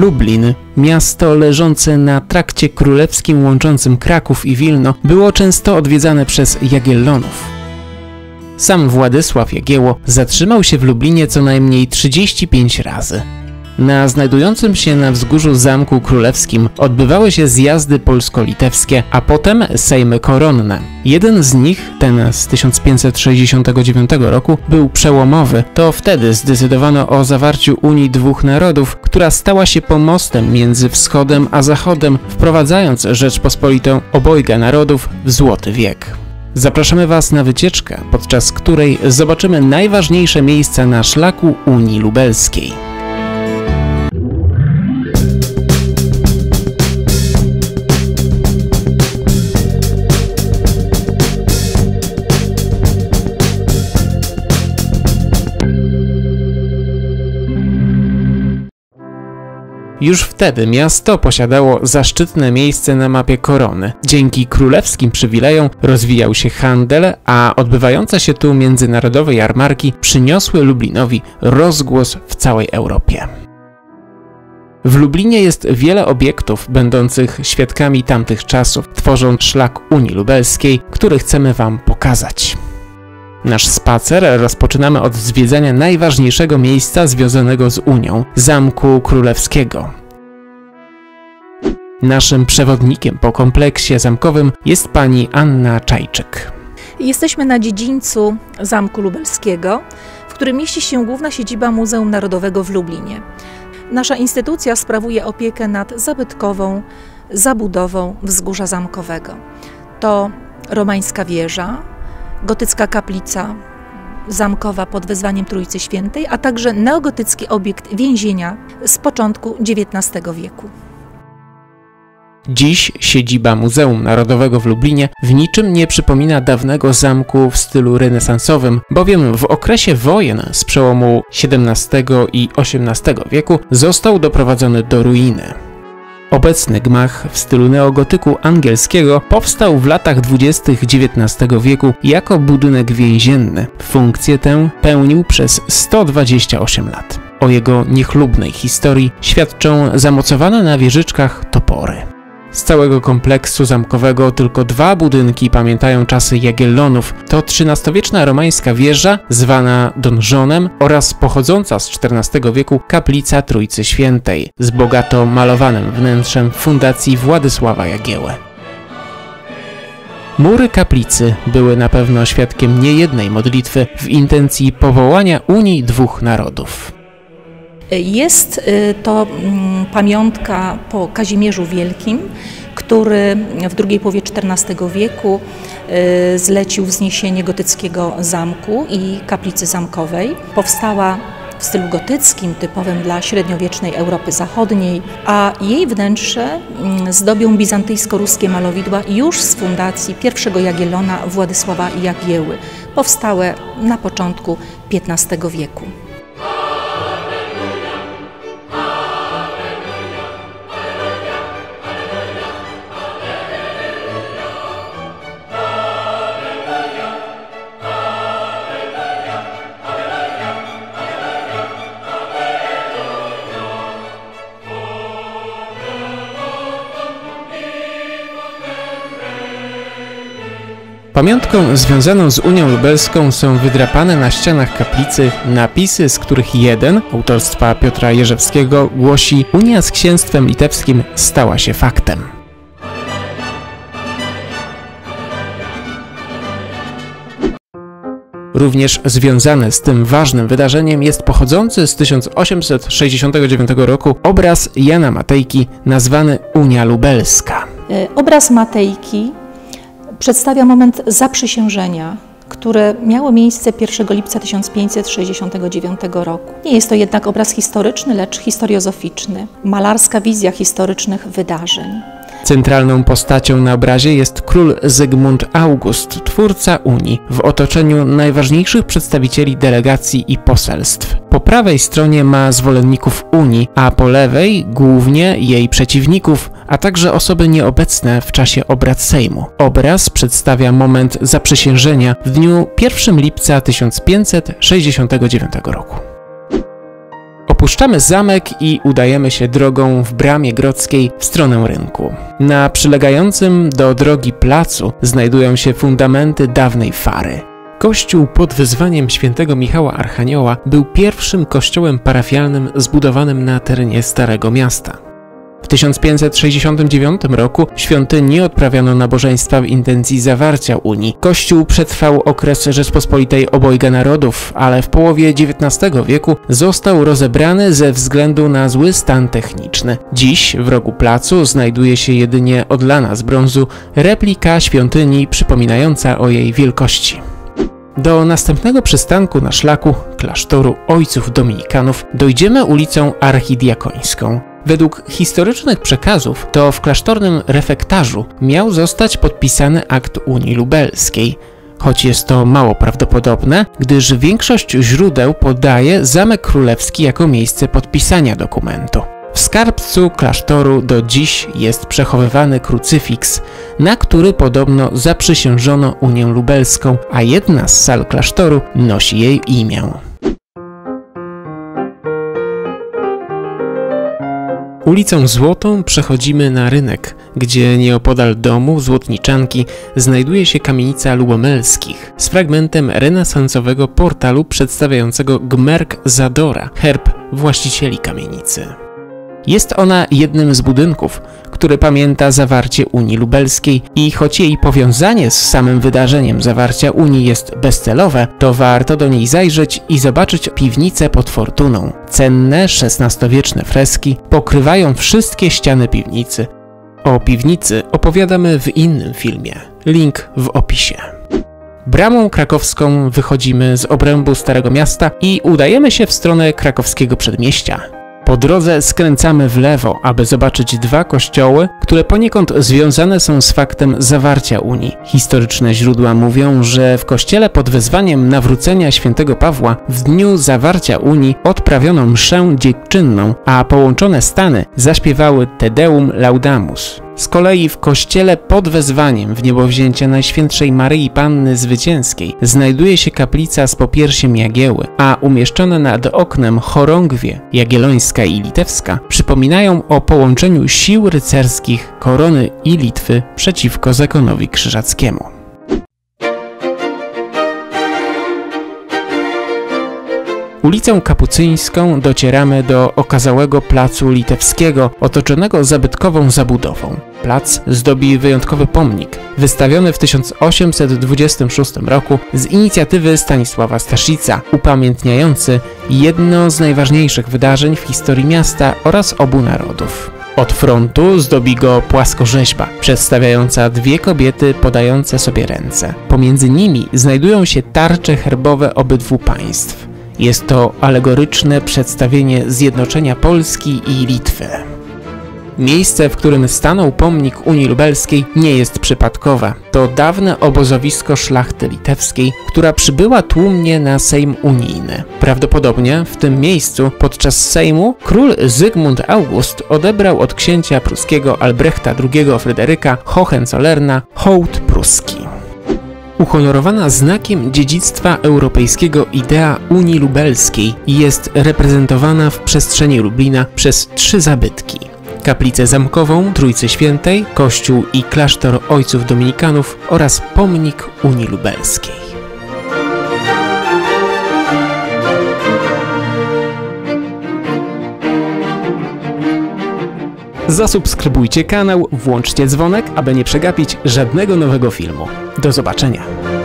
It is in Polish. Lublin, miasto leżące na trakcie królewskim łączącym Kraków i Wilno, było często odwiedzane przez Jagiellonów. Sam Władysław Jagiełło zatrzymał się w Lublinie co najmniej 35 razy. Na znajdującym się na wzgórzu Zamku Królewskim odbywały się zjazdy polsko-litewskie, a potem sejmy koronne. Jeden z nich, ten z 1569 roku, był przełomowy. To wtedy zdecydowano o zawarciu Unii Dwóch Narodów, która stała się pomostem między Wschodem a Zachodem, wprowadzając Rzeczpospolitą Obojga Narodów w złoty wiek. Zapraszamy Was na wycieczkę, podczas której zobaczymy najważniejsze miejsca na Szlaku Unii Lubelskiej. Już wtedy miasto posiadało zaszczytne miejsce na mapie korony. Dzięki królewskim przywilejom rozwijał się handel, a odbywające się tu międzynarodowe jarmarki przyniosły Lublinowi rozgłos w całej Europie. W Lublinie jest wiele obiektów będących świadkami tamtych czasów, tworząc Szlak Unii Lubelskiej, który chcemy Wam pokazać. Nasz spacer rozpoczynamy od zwiedzania najważniejszego miejsca związanego z Unią – Zamku Królewskiego. Naszym przewodnikiem po kompleksie zamkowym jest pani Anna Czajczyk. Jesteśmy na dziedzińcu Zamku Lubelskiego, w którym mieści się główna siedziba Muzeum Narodowego w Lublinie. Nasza instytucja sprawuje opiekę nad zabytkową zabudową wzgórza zamkowego. To romańska wieża, gotycka kaplica zamkowa pod wezwaniem Trójcy Świętej, a także neogotycki obiekt więzienia z początku XIX wieku. Dziś siedziba Muzeum Narodowego w Lublinie w niczym nie przypomina dawnego zamku w stylu renesansowym, bowiem w okresie wojen z przełomu XVII i XVIII wieku został doprowadzony do ruiny. Obecny gmach w stylu neogotyku angielskiego powstał w latach 20. XIX wieku jako budynek więzienny. Funkcję tę pełnił przez 128 lat. O jego niechlubnej historii świadczą zamocowane na wieżyczkach topory. Z całego kompleksu zamkowego tylko dwa budynki pamiętają czasy Jagiellonów. To XIII-wieczna romańska wieża zwana Donżonem oraz pochodząca z XIV wieku Kaplica Trójcy Świętej z bogato malowanym wnętrzem fundacji Władysława Jagiełły. Mury kaplicy były na pewno świadkiem niejednej modlitwy w intencji powołania Unii Dwóch Narodów. Jest to pamiątka po Kazimierzu Wielkim, który w drugiej połowie XIV wieku zlecił wzniesienie gotyckiego zamku i kaplicy zamkowej. Powstała w stylu gotyckim, typowym dla średniowiecznej Europy Zachodniej, a jej wnętrze zdobią bizantyjsko-ruskie malowidła już z fundacji pierwszego Jagiellona Władysława Jagiełły, powstałe na początku XV wieku. Pamiątką związaną z Unią Lubelską są wydrapane na ścianach kaplicy napisy, z których jeden, autorstwa Piotra Jerzewskiego, głosi: Unia z Księstwem Litewskim stała się faktem. Również związany z tym ważnym wydarzeniem jest pochodzący z 1869 roku obraz Jana Matejki nazwany Unia Lubelska. Obraz Matejki przedstawia moment zaprzysiężenia, które miało miejsce 1 lipca 1569 roku. Nie jest to jednak obraz historyczny, lecz historiozoficzny, malarska wizja historycznych wydarzeń. Centralną postacią na obrazie jest król Zygmunt August, twórca Unii, w otoczeniu najważniejszych przedstawicieli delegacji i poselstw. Po prawej stronie ma zwolenników Unii, a po lewej głównie jej przeciwników, a także osoby nieobecne w czasie obrad Sejmu. Obraz przedstawia moment zaprzysiężenia w dniu 1 lipca 1569 roku. Opuszczamy zamek i udajemy się drogą w Bramie Grodzkiej w stronę rynku. Na przylegającym do drogi placu znajdują się fundamenty dawnej fary. Kościół pod wezwaniem świętego Michała Archanioła był pierwszym kościołem parafialnym zbudowanym na terenie Starego Miasta. W 1569 roku w świątyni odprawiano nabożeństwa w intencji zawarcia Unii. Kościół przetrwał okres Rzeczpospolitej Obojga Narodów, ale w połowie XIX wieku został rozebrany ze względu na zły stan techniczny. Dziś w rogu placu znajduje się jedynie odlana z brązu replika świątyni przypominająca o jej wielkości. Do następnego przystanku na szlaku klasztoru ojców dominikanów dojdziemy ulicą Archidiakońską. Według historycznych przekazów to w klasztornym refektarzu miał zostać podpisany akt Unii Lubelskiej. Choć jest to mało prawdopodobne, gdyż większość źródeł podaje Zamek Królewski jako miejsce podpisania dokumentu. W skarbcu klasztoru do dziś jest przechowywany krucyfiks, na który podobno zaprzysiężono Unię Lubelską, a jedna z sal klasztoru nosi jej imię. Ulicą Złotą przechodzimy na rynek, gdzie nieopodal domu Złotniczanki znajduje się kamienica Lubomelskich z fragmentem renesansowego portalu przedstawiającego gmerk Zadora, herb właścicieli kamienicy. Jest ona jednym z budynków, który pamięta zawarcie Unii Lubelskiej i choć jej powiązanie z samym wydarzeniem zawarcia Unii jest bezcelowe, to warto do niej zajrzeć i zobaczyć piwnicę pod Fortuną. Cenne XVI-wieczne freski pokrywają wszystkie ściany piwnicy. O piwnicy opowiadamy w innym filmie. Link w opisie. Bramą Krakowską wychodzimy z obrębu Starego Miasta i udajemy się w stronę krakowskiego przedmieścia. Po drodze skręcamy w lewo, aby zobaczyć dwa kościoły, które poniekąd związane są z faktem zawarcia Unii. Historyczne źródła mówią, że w kościele pod wezwaniem nawrócenia świętego Pawła w dniu zawarcia Unii odprawiono mszę dziękczynną, a połączone Stany zaśpiewały Te Deum Laudamus. Z kolei w kościele pod wezwaniem w niebowzięcia Najświętszej Maryi Panny Zwycięskiej znajduje się kaplica z popiersiem Jagieły, a umieszczone nad oknem chorągwie jagiellońska i litewska przypominają o połączeniu sił rycerskich Korony i Litwy przeciwko zakonowi krzyżackiemu. Ulicą Kapucyńską docieramy do okazałego placu litewskiego, otoczonego zabytkową zabudową. Plac zdobi wyjątkowy pomnik, wystawiony w 1826 roku z inicjatywy Stanisława Staszica, upamiętniający jedno z najważniejszych wydarzeń w historii miasta oraz obu narodów. Od frontu zdobi go płaskorzeźba, przedstawiająca dwie kobiety podające sobie ręce. Pomiędzy nimi znajdują się tarcze herbowe obydwu państw. Jest to alegoryczne przedstawienie zjednoczenia Polski i Litwy. Miejsce, w którym stanął pomnik Unii Lubelskiej, nie jest przypadkowe. To dawne obozowisko szlachty litewskiej, która przybyła tłumnie na Sejm unijny. Prawdopodobnie w tym miejscu podczas Sejmu król Zygmunt August odebrał od księcia pruskiego Albrechta II Fryderyka Hohenzollerna hołd pruski. Uhonorowana znakiem dziedzictwa europejskiego idea Unii Lubelskiej i jest reprezentowana w przestrzeni Lublina przez trzy zabytki. Kaplicę Zamkową Trójcy Świętej, kościół i klasztor ojców dominikanów oraz pomnik Unii Lubelskiej. Zasubskrybujcie kanał, włączcie dzwonek, aby nie przegapić żadnego nowego filmu. Do zobaczenia!